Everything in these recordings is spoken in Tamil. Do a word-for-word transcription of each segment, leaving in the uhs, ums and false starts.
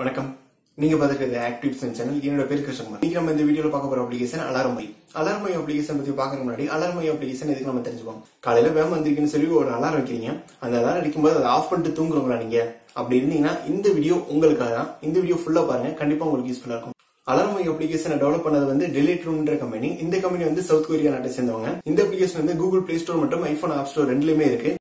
வணக்கம். நீங்க பார்த்துருக்கிறது ஆக்டிவ் டிப்ஸ் சேனல். என்னோட பேர் கிருஷ்ணகுமார். நீங்க நம்ம இந்த வீடியோல பார்க்க போற அப்ளிகேஷன் அலாரம் ஐ. அலாரம் ஐ அப்ளிகேஷன் பத்தி பாக்குற முன்னாடி அலாரம் ஐ அப்ளிகேஷன் எதுக்கு நம்ம தெரிஞ்சுப்போம். காலையில வேகம் வந்திருக்குன்னு சொல்லி ஒரு அலாரம் வைக்கிறீங்க. அந்த அலாரம் அடிக்கும்போது அதை ஆஃப் பண்ணிட்டு தூங்குறவங்களா நீங்க? அப்படி இருந்தீங்கன்னா இந்த வீடியோ உங்களுக்காக தான். இந்த வீடியோ ஃபுல்லா பாருங்க, கண்டிப்பா உங்களுக்கு யூஸ்ஃபுல்லா இருக்கும். அலாரம் ஐ அப்ளிகேஷனை டெவலப் பண்ணது வந்து டெலிட்ரூம்ன்ற கம்பெனி. இந்த கம்பெனி வந்து சவுத் கொரியா நாட்டை சேர்ந்தவங்க. இந்த அப்ளிகேஷன் வந்து கூகுள் பிளே ஸ்டோர் மற்றும் ஐபோன் ஆப் ஸ்டோர் ரெண்டுலேயுமே இருக்கு.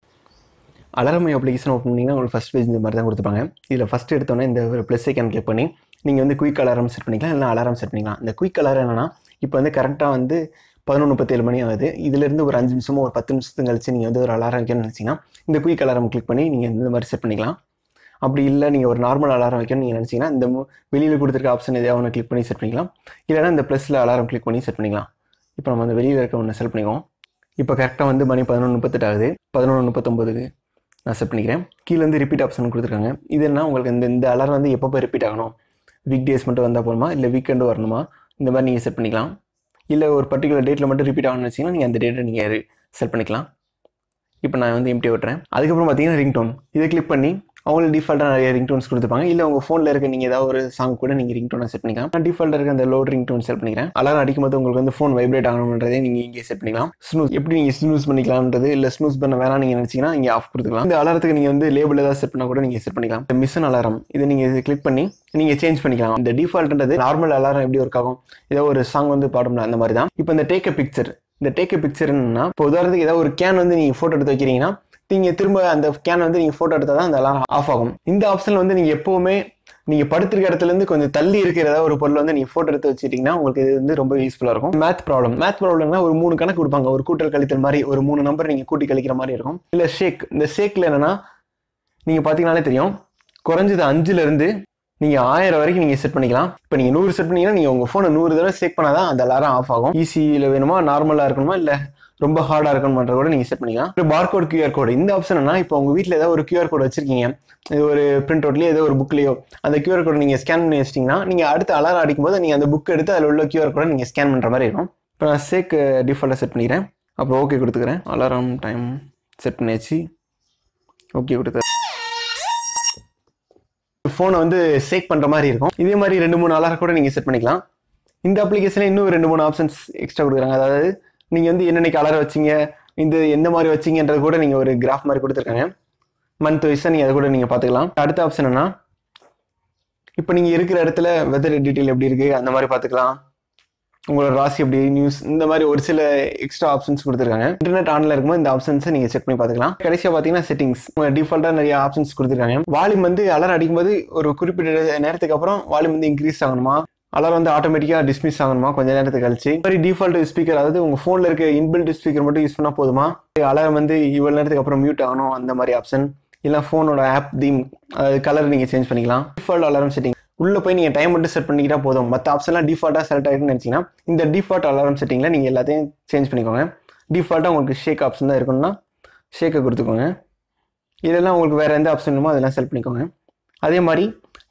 அலாரம் ஐ அப்ளிகேஷன் ஓப்பன் பண்ணிங்கன்னா உங்களுக்கு ஃபர்ஸ்ட் பேஜ் இந்த மாதிரி தான் கொடுத்துருப்பாங்க. இதில் ஃபர்ஸ்ட் எடுத்தோன்னே இந்த ஒரு ப்ளஸ் ஐக்கான் கிளிக் பண்ணி நீங்கள் வந்து குயிக் அலாரம் செட் பண்ணிக்கலாம், இல்லைனா அலாரம் செட் பண்ணிக்கலாம். இந்த குயிக் அலாரம் என்னன்னா, இப்போ வந்து கரெக்டாக வந்து பதினொன்று முப்பத்தேழு மணி ஆகுது, இதுலேருந்து ஒரு அஞ்சு நிமிஷமோ ஒரு பத்து நிமிஷத்துக்கு கழிச்சு நீங்கள் வந்து ஒரு அலாரம் வைக்கணும்னு நினச்சிங்கன்னா இந்த குயிக் அலாரம் கிளிக் பண்ணி நீங்கள் இந்த மாதிரி செட் பண்ணிக்கலாம். அப்படி இல்லை நீங்கள் ஒரு நார்மல் அலாரம் வைக்கணும்னு நீங்கள் நினச்சிங்கன்னா இந்த வெளியில் கொடுத்துருக்க ஆப்ஷன் எதாவது ஒன்று கிளிக் பண்ணி செட் பண்ணிக்கலாம், இல்லைனா இந்த ப்ளஸில் அலாரம் கிளிக் பண்ணி செட் பண்ணிக்கலாம். இப்போ நம்ம அந்த வெளியில் இருக்க ஒன்று செட் பண்ணிக்குவோம். இப்போ கரெக்டாக வந்து மணி பதினொன்று முப்பத்தெட்டு ஆகுது, பதினொன்று முப்பத்தொம்போதுக்கு நான் செட் பண்ணிக்கிறேன். கீழே வந்து ரிப்பீட் ஆப்ஷன் கொடுத்துருக்காங்க. இதுனா உங்களுக்கு இந்த இந்த அலாரம் வந்து எப்போ ரிப்பீட் ஆகணும், வீக் டேஸ் மட்டும் வந்தால் போகணுமா, இல்லை வீக்கெண்டு வரணுமா, இந்த மாதிரி நீங்கள் செட் பண்ணிக்கலாம். இல்லை ஒரு பர்டிகுலர் டேட்டில் மட்டும் ரிப்பீட் ஆகணும்னு நினச்சிங்கன்னா நீங்கள் அந்த டேட்டை நீங்கள் செட் பண்ணிக்கலாம். இப்போ நான் வந்து எம்டி விட்டுறேன். அதுக்கப்புறம் பார்த்தீங்கன்னா ரிங் டோன், இதை கிளிக் பண்ணி அவங்களுக்கு டிஃபால்ட்டாக நிறைய ரிங் டோன்ஸ் கொடுத்துருப்பாங்க. இல்லை உங்கள் ஃபோனில் இருக்க நீங்கள் ஏதாவது ஒரு சாங் கூட நீங்கள் ரிங் டோனை செட் பண்ணிக்கலாம். நான் டிஃபால்ட்டாக இருக்க அந்த லோட் ரிங் டோன் செட் பண்ணிக்கிறேன். அலாரம் அடிக்கும்போது உங்களுக்கு வந்து ஃபோன் வைப்ரேட் ஆகணுன்றதே நீங்கள் இங்கே செட் பண்ணிக்கலாம். ஸ்னூஸ் எப்படி நீங்கள் ஸ்னூஸ் பண்ணிக்கலாம்ன்றது, இல்லை ஸ்னூஸ் பண்ண வேணாம் நீங்கள் நினச்சிங்கன்னா இங்கே ஆஃப் கொடுத்துக்கலாம். இந்த அலாரத்துக்கு நீங்கள் வந்து லேபிள் ஏதாவது செட் பண்ணால் கூட நீங்கள் செட் பண்ணிக்கலாம். இந்த மிஷன் அலாரம் இதை நீங்கள் கிளிக் பண்ணி நீங்கள் சேஞ்ச் பண்ணிக்கலாம். இந்த டிஃபால்ட்ன்றது நார்மல் அலாரம் எப்படி ஒர்க் ஆகும், ஏதோ ஒரு சாங் வந்து பாடும்னா அந்த மாதிரி தான். இப்போ இந்த டேக் அ பிக்சர், இந்த டேக் அ பிக்சர் என்னன்னா, இப்போ உதாரணத்துக்கு ஏதாவது ஒரு கேன் வந்து நீங்கள் ஃபோட்டோ எடுத்து வைக்கிறீங்கன்னா நீங்கள் திரும்ப அந்த கேன் வந்து நீங்கள் ஃபோட்டோ எடுத்தால் தான் அந்த அலாரம் ஆஃப் ஆகும். இந்த ஆப்ஷனில் வந்து நீங்கள் எப்போவுமே நீங்கள் படுத்திருக்க இடத்துலேருந்து கொஞ்சம் தள்ளி இருக்கிறதா ஒரு பொருள் வந்து நீங்கள் ஃபோட்டோ எடுத்து வச்சுட்டிங்கன்னா உங்களுக்கு இது வந்து ரொம்ப யூஸ்ஃபுல்லாக இருக்கும். மேத் ப்ராப்ளம் மேத் ப்ராப்ளம்னா ஒரு மூணு கணக்கு கொடுப்பாங்க, ஒரு கூட்டல் கழித்தல் மாதிரி ஒரு மூணு நம்பர் நீங்கள் கூட்டி கழிக்கிற மாதிரி இருக்கும். இல்லை ஷேக், இந்த ஷேக்கில் என்னென்னா நீங்கள் பார்த்தீங்கன்னாலே தெரியும், குறைஞ்சது அஞ்சுலேருந்து நீங்கள் ஆயிரம் வரைக்கும் நீங்கள் செட் பண்ணிக்கலாம். இப்போ நீங்கள் நூறு செட் பண்ணிங்கன்னா நீங்கள் உங்கள் ஃபோனை நூறு தடவை செக் பண்ணால் தான் அந்த அலாரம் ஆஃப் ஆகும். ஈஸியில் வேணுமா, நார்மலாக இருக்கணுமா, இல்லை ரொம்ப ஹார்டாக இருக்கணும்ன்ற கூட நீங்கள் செட் பண்ணிக்கலாம். ஒரு பார்கோட் கியூஆர் கோடு, இந்த ஆப்ஷன்னா இப்போ உங்கள் வீட்டில் ஏதாவது ஒரு கியூஆர் கோடு வச்சிருக்கீங்க, இது ஒரு பிரிண்ட் அவுட்லேயோ ஏதோ ஒரு புக்லேயோ, அந்த கியூஆர் கோடு நீங்கள் ஸ்கேன் பண்ணி வச்சிட்டிங்கன்னா நீங்கள் அடுத்த அலாரம் அடிக்கும்போது நீங்கள் அந்த புக் எடுத்து அதில் உள்ள கியூஆர் கோடை நீங்கள் ஸ்கேன் பண்ணுற மாதிரி இருக்கும். இப்போ நான் சேக் டிஃபால்ட்டாக செட் பண்ணிக்கிறேன். அப்புறம் ஓகே கொடுத்துக்கிறேன். அலாரம் டைம் செட் பண்ணியாச்சு, ஓகே கொடுத்துக்கிறேன். ஃபோனை வந்து சேக் பண்ணுற மாதிரி இருக்கும். இதே மாதிரி ரெண்டு மூணு அலாரம் கூட நீங்கள் செட் பண்ணிக்கலாம். இந்த அப்ளிகேஷனில் இன்னும் ரெண்டு மூணு ஆப்ஷன்ஸ் எக்ஸ்ட்ரா கொடுக்குறாங்க. அதாவது நீங்கள் வந்து என்னென்னைக்கு அலாரம் வச்சிங்க, இந்த எந்த மாதிரி வச்சிங்கன்றது கூட நீங்கள் ஒரு கிராஃப் மாதிரி கொடுத்துருக்காங்க. மந்த் வைஸாக நீங்கள் அதை கூட நீங்கள் பார்த்துக்கலாம். அடுத்த ஆப்ஷன் என்ன, இப்போ நீங்கள் இருக்கிற இடத்துல வெதர் டீட்டெயில் எப்படி இருக்குது அந்த மாதிரி பார்த்துக்கலாம். உங்களோட ராசி எப்படி, நியூஸ், இந்த மாதிரி ஒரு சில எக்ஸ்ட்ரா ஆப்ஷன்ஸ் கொடுத்துருக்காங்க. இன்டர்நெட் ஆன்ல இருக்கும்போது இந்த ஆப்ஷன்ஸை நீங்கள் செக் பண்ணி பார்த்துக்கலாம். கடைசியாக பார்த்தீங்கன்னா செட்டிங்ஸ், டிஃபால்ட்டாக நிறைய ஆப்ஷன்ஸ் கொடுத்துருக்காங்க. வால்யூம் வந்து அலாரம் அடிக்கும்போது ஒரு குறிப்பிட்ட நேரத்துக்கு அப்புறம் வால்யூம் வந்து இன்க்ரீஸ் ஆகணுமா, அலாரம் வந்து ஆட்டோமேட்டிக்காக டிஸ்மிஸ் ஆகணுமா கொஞ்சம் நேரத்துக்கு கழிச்சு, மாதிரி டிஃபால்ட் ஸ்பீக்கர், அதாவது உங்கள் ஃபோனில் இருக்க இன்பில்ட் ஸ்பீக்கர் மட்டும் யூஸ் பண்ணால் போதுமா, அலாரம் வந்து இவ்வளோ நேரத்துக்கு அப்புறம் மியூட் ஆகணும் அந்த மாதிரி ஆப்ஷன், இல்லை ஃபோனோட ஆப் தீம், அது கலர் நீங்கள் சேஞ்ச் பண்ணிக்கலாம். டிஃபால்ட் அலாரம் செட்டிங் உள்ளே போய் நீங்கள் டைம் மட்டும் செட் பண்ணிக்கிட்டால் போதும். மற்ற ஆப்ஷன்லாம் டிஃபால்ட்டாக செலக்ட் ஆகிட்டுன்னு நினச்சிங்கன்னா இந்த டிஃபால்ட் அலாரம் செட்டிங்கில் நீங்கள் எல்லாத்தையும் சேஞ்ச் பண்ணிக்கோங்க. டிஃபால்ட்டாக உங்களுக்கு ஷேக் ஆப்ஷன் தான் இருக்குன்னா ஷேக்கை கொடுத்துக்கோங்க. இதெல்லாம் உங்களுக்கு வேறு எந்த ஆப்ஷன் வேணுமோ அதெல்லாம் செலக்ட் பண்ணிக்கோங்க. அதே மாதிரி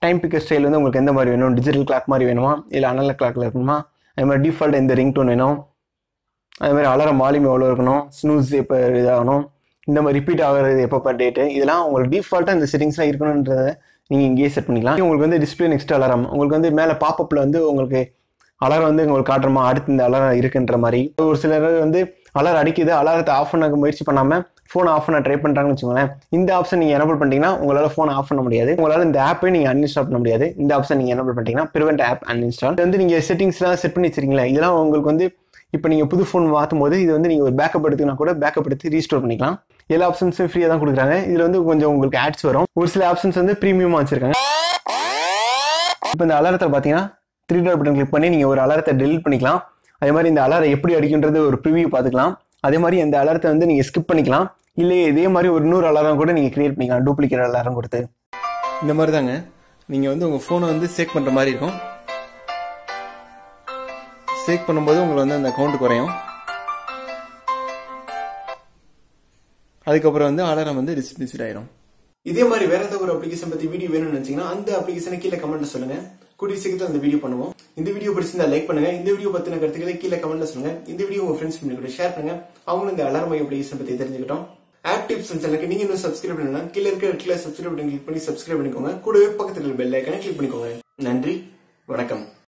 டைம் பிக்கர் ஸ்டைல் வந்து உங்களுக்கு எந்த மாதிரி வேணும், டிஜிட்டல் கிளாக் மாதிரி வேணுமா, இல்லை அனலாக் கிளாக்கில் இருக்கணுமா, அதே மாதிரி டிஃபால்ட் எந்த ரிங் டோன் வேணும், அதே மாதிரி அலாரம் வால்யூம் எவ்வளோ இருக்கணும், ஸ்னூஸ் எப்போ இதாகணும், இந்த மாதிரி ரிப்பீட் ஆகிறது எப்போ டேட்டு, இதெல்லாம் உங்களுக்கு டிஃபால்ட்டாக இந்த செட்டிங்ஸ்லாம் இருக்கணுன்றதை நீங்கள் இங்கேயே செட் பண்ணிக்கலாம். உங்களுக்கு வந்து டிஸ்பிளே நெக்ஸ்ட் அலாரம், உங்களுக்கு வந்து மேலே பாப்பப்பில் வந்து உங்களுக்கு அலாரம் வந்து உங்களுக்கு காட்டுறமா அடுத்து இந்த அலாரம் இருக்குன்ற மாதிரி. ஒரு சிலர் வந்து அலாரம் அடிக்குது, அலாரத்தை ஆஃப் பண்ண முயற்சி பண்ணாமல் ஃபோனை ஆஃப் பண்ண ட்ரை பண்ணுறாங்கன்னு வச்சுக்கோங்களேன். இந்த ஆப்ஷன் நீங்கள் எனபிள் பண்ணிட்டீங்கன்னா உங்களால் ஃபோனை ஆஃப் பண்ண முடியாது, உங்களால் இந்த ஆப்பே நீங்கள் அன்இன்ஸ்டால் பண்ண முடியாது. இந்த ஆப்ஷன் நீங்கள் எனபிள் பண்ணிட்டீங்கன்னா பிரிவெண்ட் ஆப் அன்இன்ஸ்டால். இது வந்து நீங்கள் செட்டிங்ஸ்லாம் செட் பண்ணி வச்சிருக்கீங்களா, இதெல்லாம் உங்களுக்கு வந்து இப்போ நீங்கள் புது ஃபோன் மாற்றும் போது இது வந்து நீங்கள் ஒரு பேக்கப் எடுத்துக்கினா கூட பேக்கப் எடுத்து ரீஸ்டோர் பண்ணிக்கலாம். எல்லா ஆப்ஷன்ஸும் ஃப்ரீயாக தான் கொடுக்குறாங்க. இதில் வந்து கொஞ்சம் உங்களுக்கு ஆட்ஸ் வரும், ஒரு சில ஆப்ஷன்ஸ் வந்து ப்ரீமியமாக வச்சுருக்காங்க. இப்போ இந்த அலாரத்தை பார்த்தீங்கன்னா த்ரீ டாட் பட்டன் கிளிக் பண்ணி நீங்கள் ஒரு அலாரத்தை டெலிட் பண்ணிக்கலாம். அதே மாதிரி இந்த அலாரம் எப்படி அடிக்கின்றது ஒரு ப்ரிவியூ பார்த்துக்கலாம். அதே மாதிரி இந்த அலாரத்தை வந்து நீங்கள் ஸ்கிப் பண்ணிக்கலாம், இல்லையே இதே மாதிரி ஒரு நூறு அலாரம் கூட நீங்கள் கிரியேட் பண்ணிக்கலாம், டூப்ளிகேட் அலாரம் கொடுத்து. இந்த மாதிரி தாங்க நீங்கள் வந்து உங்கள் ஃபோனை வந்து சேக் பண்ணுற மாதிரி இருக்கும். சேக் பண்ணும்போது உங்களுக்கு வந்து அந்த கவுண்ட் குறையும். அதுக்கப்புறம் வந்து அலாரம் வந்து டிஸ்மிஸ் ஆயிரும். இதே மாதிரி வேற ஏதாவது ஒரு அப்ளிகேஷன் பத்தி வீடியோ வேணும்னு நினைச்சீங்கன்னா அந்த அப்ளிகேஷனை கீழே கமெண்ட்ல சொல்லுங்க. கூடிய சீக்கிரத்தில் அந்த வீடியோ பண்ணுவோம். இந்த வீடியோ பிடிச்சிருந்தா லைக் பண்ணுங்க. இந்த வீடியோ பத்தின கருத்துக்களை கீழே கமெண்ட்ல சொல்லுங்க. இந்த வீடியோ உங்க ஃப்ரெண்ட்ஸ் கூட ஷேர் பண்ணுங்க. அவங்களும் இந்த அலாரம் ஐ அப்ளிகேஷன் பத்தி தெரிஞ்சுக்கிட்டோம். app tips and channel நீங்க இன்னும் subscribe பண்ணலனா கீழ இருக்கிற red colour subscribe button click பண்ணி subscribe பண்ணிக்கோங்க கூடவே பக்கத்துல bell icon click பண்ணிக்கோங்க நன்றி வணக்கம்